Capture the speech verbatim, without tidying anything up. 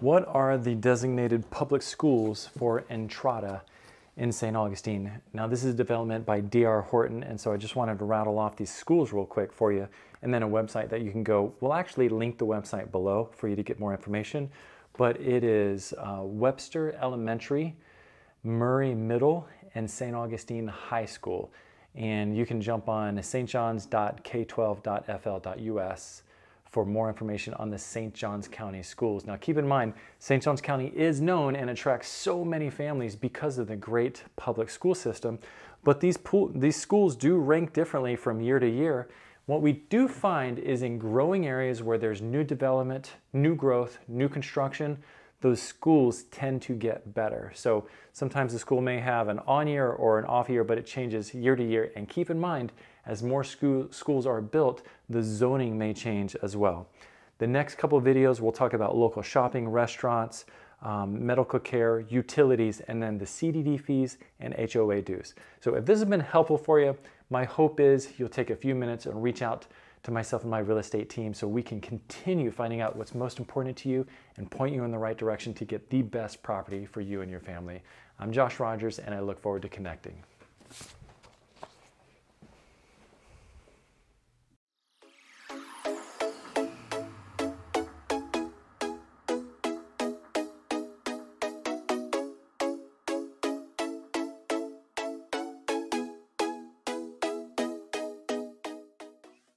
What are the designated public schools for Entrada in Saint Augustine? Now, this is a development by D R Horton, and so I just wanted to rattle off these schools real quick for you, and then a website that you can go. We'll actually link the website below for you to get more information, but it is uh, Webster Elementary, Murray Middle, and Saint Augustine High School. And you can jump on S T Johns dot K twelve dot F L dot U S for more information on the Saint Johns County schools. Now keep in mind, Saint Johns County is known and attracts so many families because of the great public school system, but these, pool, these schools do rank differently from year to year. What we do find is in growing areas where there's new development, new growth, new construction, those schools tend to get better. So sometimes the school may have an on-year or an off-year, but it changes year to year. And keep in mind, as more school, schools are built, the zoning may change as well. The next couple of videos, we'll talk about local shopping, restaurants, um, medical care, utilities, and then the C D D fees and H O A dues. So if this has been helpful for you, my hope is you'll take a few minutes and reach out to myself and my real estate team so we can continue finding out what's most important to you and point you in the right direction to get the best property for you and your family. I'm Josh Rogers, and I look forward to connecting.